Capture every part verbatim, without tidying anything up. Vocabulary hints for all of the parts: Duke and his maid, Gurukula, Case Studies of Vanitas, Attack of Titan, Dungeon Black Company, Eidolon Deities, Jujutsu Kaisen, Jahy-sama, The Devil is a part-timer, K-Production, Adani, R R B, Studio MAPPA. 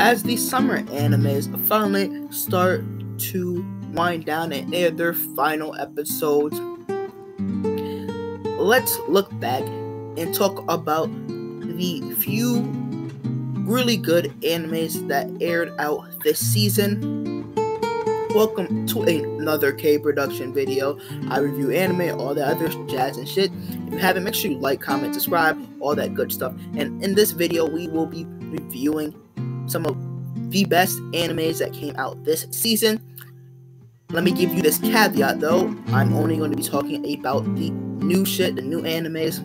as the summer animes finally start to wind down and air their final episodes. Let's look back and talk about the few really good animes that aired out this season. Welcome to another K-Production video. I review anime, all that other jazz and shit. If you haven't, make sure you like, comment, subscribe, all that good stuff. And in this video, we will be reviewing some of the best animes that came out this season. Let me give you this caveat though, I'm only going to be talking about the new shit, the new animes,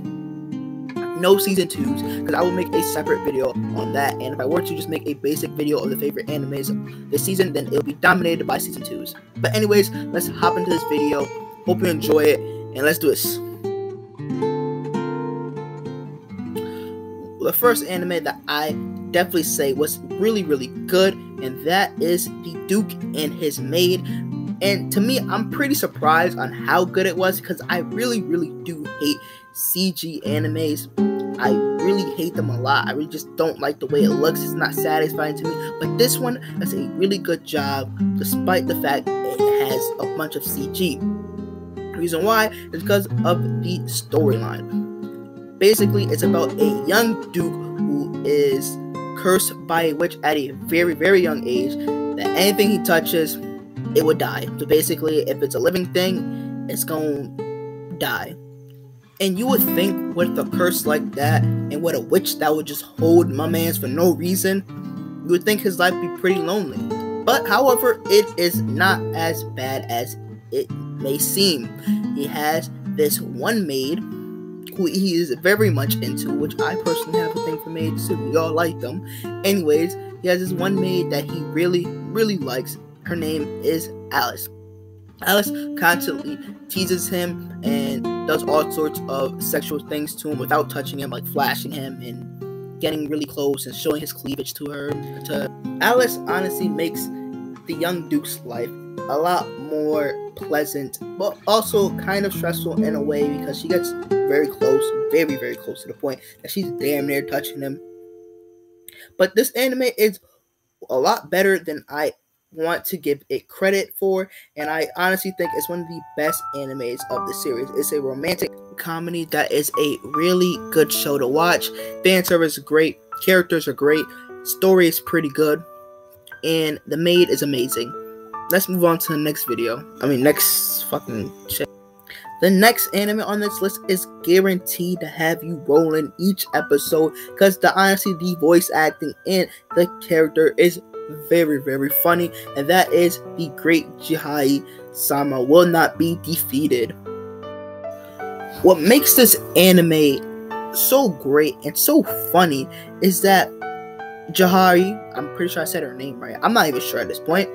no season twos, because I will make a separate video on that, and if I were to just make a basic video of the favorite animes this season, then it'll be dominated by season twos. But anyways, let's hop into this video, hope you enjoy it, and let's do this. The first anime that I definitely say was really, really good, and that is the Duke and His Maid. And to me, I'm pretty surprised on how good it was, because I really, really do hate C G animes. I really hate them a lot. I really just don't like the way it looks. It's not satisfying to me. But this one does a really good job, despite the fact it has a bunch of C G. The reason why is because of the storyline. Basically, it's about a young duke who is cursed by a witch at a very, very young age, that anything he touches, it would die. So basically, if it's a living thing, it's gonna die. And you would think with a curse like that, and with a witch that would just hold my mans for no reason, you would think his life would be pretty lonely. But however, it is not as bad as it may seem. He has this one maid who he is very much into, which I personally have a thing for maids too. We all like them. Anyways, he has this one maid that he really, really likes. Her name is Alice. Alice constantly teases him and does all sorts of sexual things to him without touching him, like flashing him and getting really close and showing his cleavage to her. To Alice honestly makes the young Duke's life a lot more pleasant, but also kind of stressful in a way, because she gets very close, very, very close to the point that she's damn near touching him. But this anime is a lot better than I want to give it credit for, and I honestly think it's one of the best animes of the series. It's a romantic comedy that is a really good show to watch. Fan service is great, characters are great, story is pretty good, and the maid is amazing. Let's move on to the next video. I mean, next fucking shit. The next anime on this list is guaranteed to have you rolling each episode, because the honestly, the voice acting and the character is very, very funny, and that is the great Jahy-sama Will Not Be Defeated. What makes this anime so great and so funny is that Jahy, I'm pretty sure I said her name right, I'm not even sure at this point,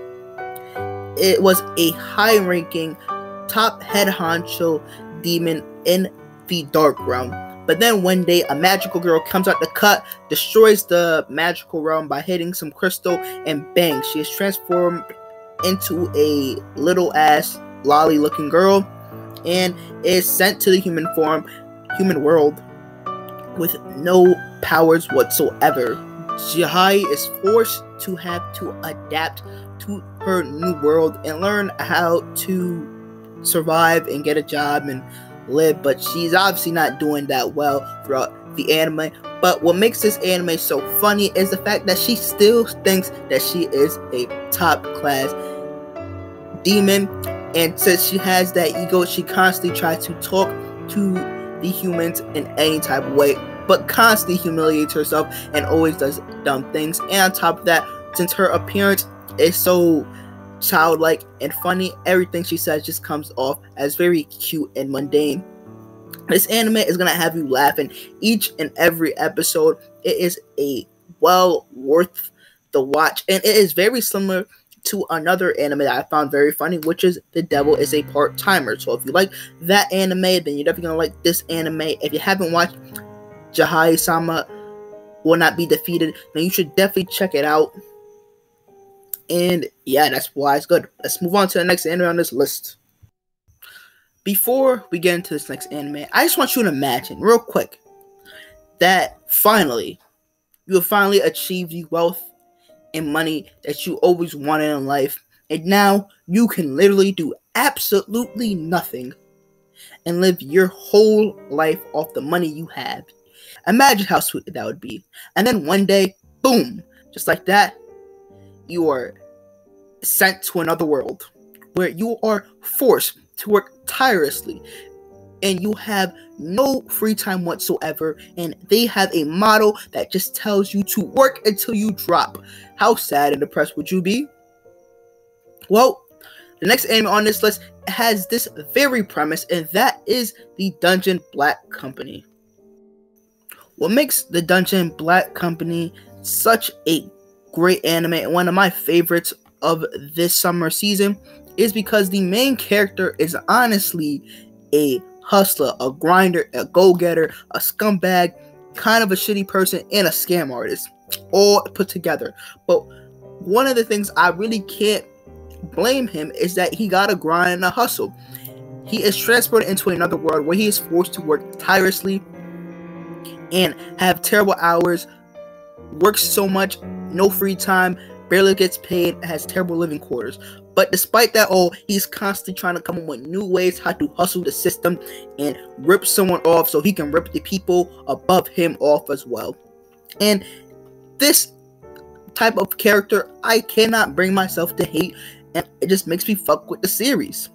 it was a high-ranking top head honcho demon in the Dark Realm. But then one day, a magical girl comes out the cut, destroys the magical realm by hitting some crystal, and bang, she is transformed into a little-ass, lolly-looking girl, and is sent to the human form, human world, with no powers whatsoever. Jahy is forced to have to adapt to her new world and learn how to survive and get a job and live, but she's obviously not doing that well throughout the anime. But what makes this anime so funny is the fact that she still thinks that she is a top class demon, and since she has that ego, she constantly tries to talk to the humans in any type of way, but constantly humiliates herself and always does dumb things. And on top of that, since her appearance is so childlike and funny, everything she says just comes off as very cute and mundane. This anime is gonna have you laughing each and every episode. It is a well worth the watch, and it is very similar to another anime that I found very funny, which is The Devil is a Part-Timer. So if you like that anime, then you're definitely gonna like this anime. If you haven't watched Jahy-sama Will Not Be Defeated, then you should definitely check it out. And yeah, that's why it's good. Let's move on to the next anime on this list. Before we get into this next anime, I just want you to imagine real quick that finally, you have finally achieved the wealth and money that you always wanted in life, and now you can literally do absolutely nothing and live your whole life off the money you have. Imagine how sweet that would be. And then one day, boom, just like that, you are sent to another world where you are forced to work tirelessly and you have no free time whatsoever, and they have a model that just tells you to work until you drop. How sad and depressed would you be? Well, the next anime on this list has this very premise, and that is the Dungeon Black Company. What makes the Dungeon Black Company such a great anime and one of my favorites of this summer season is because the main character is honestly a hustler, a grinder, a go-getter, a scumbag, kind of a shitty person, and a scam artist, all put together. But one of the things I really can't blame him is that he got a grind and a hustle. He is transported into another world where he is forced to work tirelessly and have terrible hours, works so much, no free time, barely gets paid, has terrible living quarters. But despite that all, he's constantly trying to come up with new ways how to hustle the system and rip someone off so he can rip the people above him off as well. And this type of character, I cannot bring myself to hate, and it just makes me fuck with the series.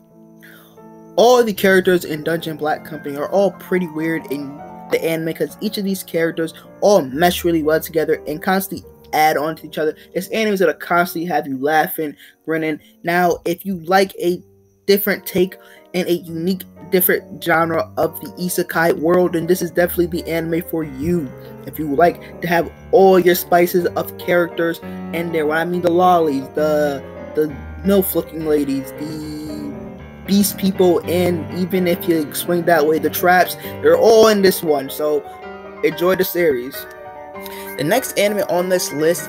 All the characters in Dungeon Black Company are all pretty weird in the anime because each of these characters all mesh really well together and constantly add on to each other. It's animes that are constantly have you laughing, grinning. Now, if you like a different take and a unique different genre of the isekai world, then this is definitely the anime for you. If you like to have all your spices of characters in there, what I mean, the lollies, the the milf looking ladies, the beast people, and even if you swing that way, the traps, they're all in this one. So enjoy the series. The next anime on this list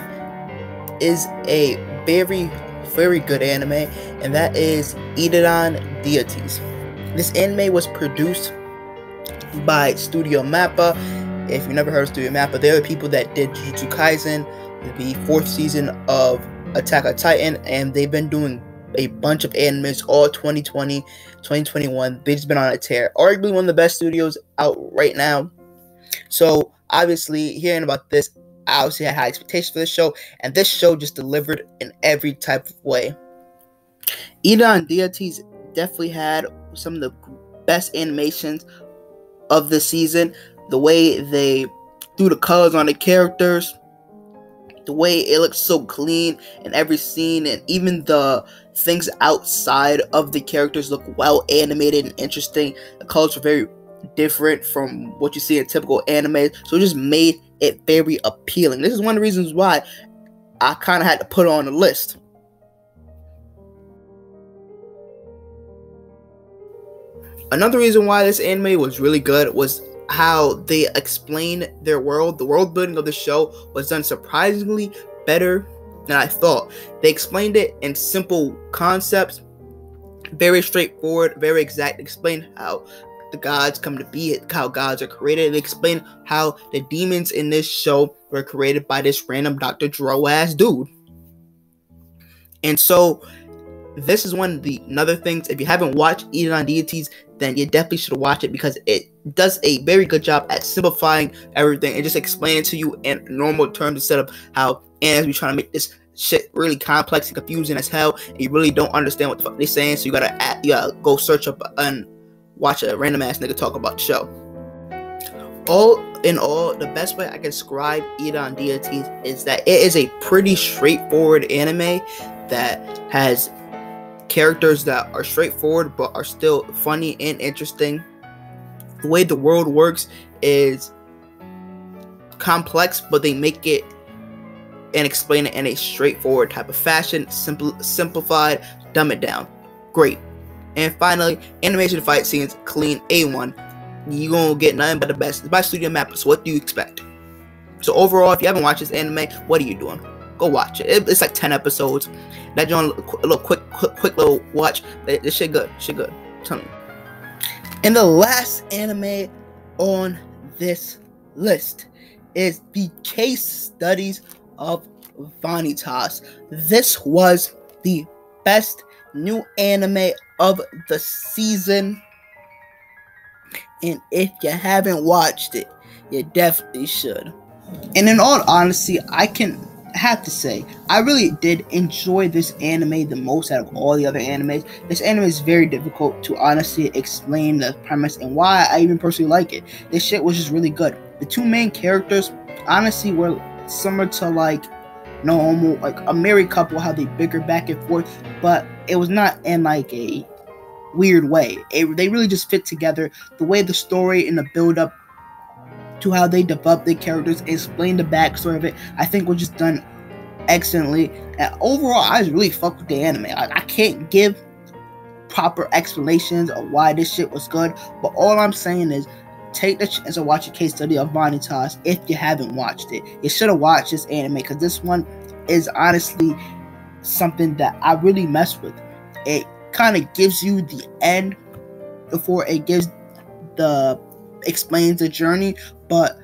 is a very, very good anime, and that is Eidolon Deities. This anime was produced by Studio MAPPA. If you've never heard of Studio MAPPA, they're the people that did Jujutsu Kaisen, the fourth season of Attack of Titan, and they've been doing a bunch of animes all twenty twenty, twenty twenty-one. They've just been on a tear. Arguably one of the best studios out right now. So obviously, hearing about this, I obviously had high expectations for this show, and this show just delivered in every type of way. Eidolon Deities definitely had some of the best animations of the season. The way they threw the colors on the characters, the way it looks so clean in every scene, and even the things outside of the characters look well animated and interesting. The colors are very different from what you see in typical anime, so it just made it very appealing. This is one of the reasons why I kind of had to put it on the list. Another reason why this anime was really good was how they explained their world. The world building of the show was done surprisingly better than I thought. They explained it in simple concepts, very straightforward, very exact. Explained how the gods come to be, how gods are created. They explain how the demons in this show were created by this random Doctor Dro ass dude. And so this is one of the another things. If you haven't watched Eidolon Deities, then you definitely should watch it because it does a very good job at simplifying everything and just explaining to you in normal terms instead of how and we trying to make this shit really complex and confusing as hell. And you really don't understand what the fuck they're saying, so you gotta you gotta go search up an watch a random ass nigga talk about the show. All in all, the best way I can describe Eidolon Deities is that it is a pretty straightforward anime that has characters that are straightforward but are still funny and interesting. The way the world works is complex, but they make it and explain it in a straightforward type of fashion, simple, simplified, dumb it down. Great. And finally, animation fight scenes, clean, A one. You gonna get nothing but the best. It's by Studio MAPPA, so what do you expect? So overall, if you haven't watched this anime, what are you doing? Go watch it. It's like ten episodes. That you on a little quick, quick, quick little watch. This shit good. Shit good. Tell me. And the last anime on this list is the Case Studies of Vanitas. This was the best new anime of the season, and if you haven't watched it, you definitely should. And in all honesty, I can have to say, I really did enjoy this anime the most out of all the other animes. This anime is very difficult to honestly explain the premise and why I even personally like it. This shit was just really good. The two main characters, honestly, were similar to, like, normal, like, a married couple, how they bicker back and forth, but it was not in, like, a weird way. It, they really just fit together. The way the story and the build-up to how they develop their characters, explain the backstory of it, I think was just done excellently. And overall, I just really fucked with the anime. Like, I can't give proper explanations of why this shit was good, but all I'm saying is, take the chance to watch a Case Study of Vanitas if you haven't watched it. You should have watched this anime, because this one is honestly something that I really mess with. It kind of gives you the end before it gives the explains the journey, but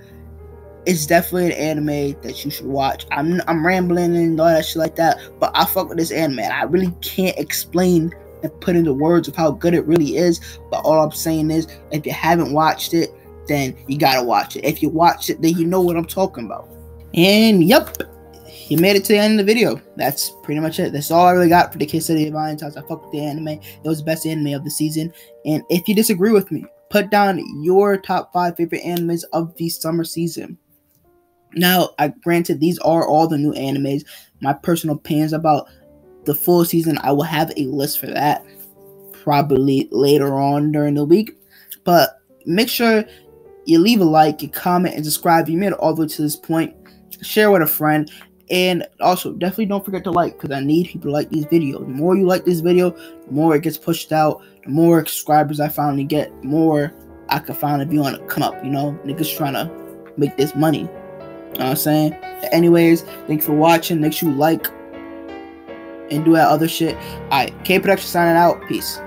it's definitely an anime that you should watch. I'm I'm rambling and all that shit like that, but I fuck with this anime. And I really can't explain and put into words of how good it really is. But all I'm saying is, if you haven't watched it, then you gotta watch it. If you watch it, then you know what I'm talking about. And yep, you made it to the end of the video. That's pretty much it. That's all I really got for the Case Study of Vanitas. I fucked with the anime. It was the best anime of the season. And if you disagree with me, put down your top five favorite animes of the summer season. Now, I granted, these are all the new animes. My personal opinions about the full season, I will have a list for that probably later on during the week. But make sure you leave a like, you comment, and subscribe if you made it all the way to this point. Share with a friend. And also, definitely don't forget to like, because I need people to like these videos. The more you like this video, the more it gets pushed out, the more subscribers I finally get, the more I can finally be on a come up, you know? Niggas trying to make this money. You know what I'm saying? But anyways, thanks for watching. Make sure you like and do that other shit. Alright, K-Production signing out. Peace.